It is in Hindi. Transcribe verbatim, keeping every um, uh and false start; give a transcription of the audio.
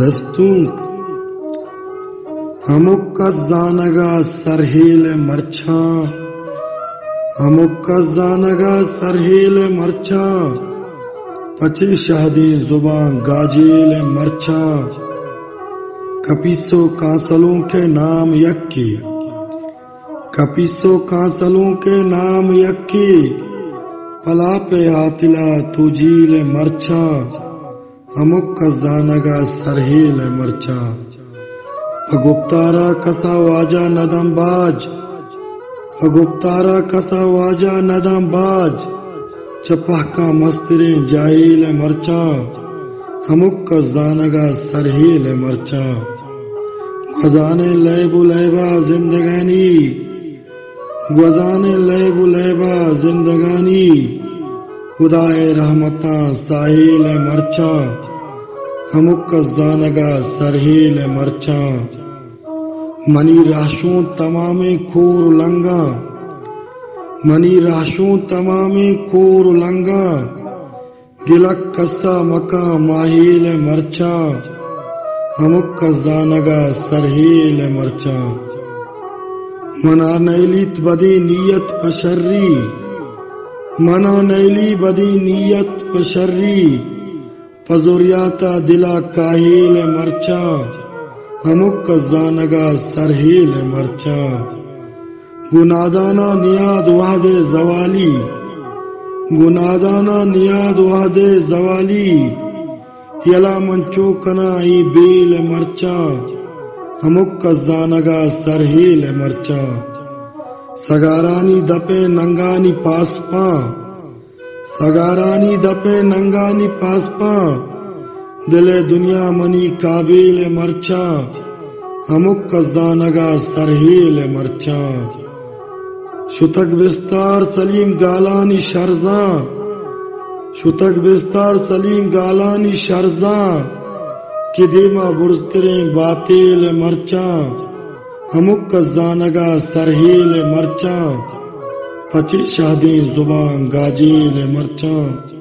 दस्तूंक हमुक्का जानगा सरहील मर्चा हमुक्का जानगा सरहील मर्चा पचे शादी जुबा गाजील मर्चा कपीसो कांसलों के नाम यक्की कपीसो कांसलों के नाम यक्की पला पे आतिला तुझील मर्चा हमुक्का जानगा सरहील मर्चा अगुप्तारा कसा वाजा नदम बाज अगुप्तारा कसा वाजा नदम बाज चपह का मस्तरे जाइल मर्चा हमुक्का जानगा सरहील मर्चा गजाने लैबु लैबा जिंदगानी गजाने लैबु लैबा जिंदगानी खुदाए रहमता साहिल मर्चा हमुक्का जानगा सरहील मर्चा मनी राशों तमामे खोर लंगा मनी राशों तमामे खोर लंगा गिलक कस्सा मका माहिल मर्चा हमुक्का जानगा सरहील मर्चा मना नैलित बदी नियत पशर्री मना नैली बदी नियत पशर्री पजुरियाता दिला काहिल मर्चा हमुक्का जानगा सरहील मर्चा गुनादाना नियाद वादे जवाली गुनादाना नियाद वादे जवाली यला मंचो कनाई बेल मर्चा हमुक्का जानगा सरहील मर्चा सगारानी दपे नंगानी पासपा सगारानी दपे नंगानी पासपा दिले दुनिया मनी काबिल मर्चा हमुक्का जानगा सरहील मर्चा शुतक विस्तार सलीम गालानी शर्जा शुतक विस्तार सलीम गालानी शर्जा किदेमा बुरस्तरे बातिल मर्चा हमुक्का जानगा सरहील मर्चा पची शादी जुबान गाजील मर्चा।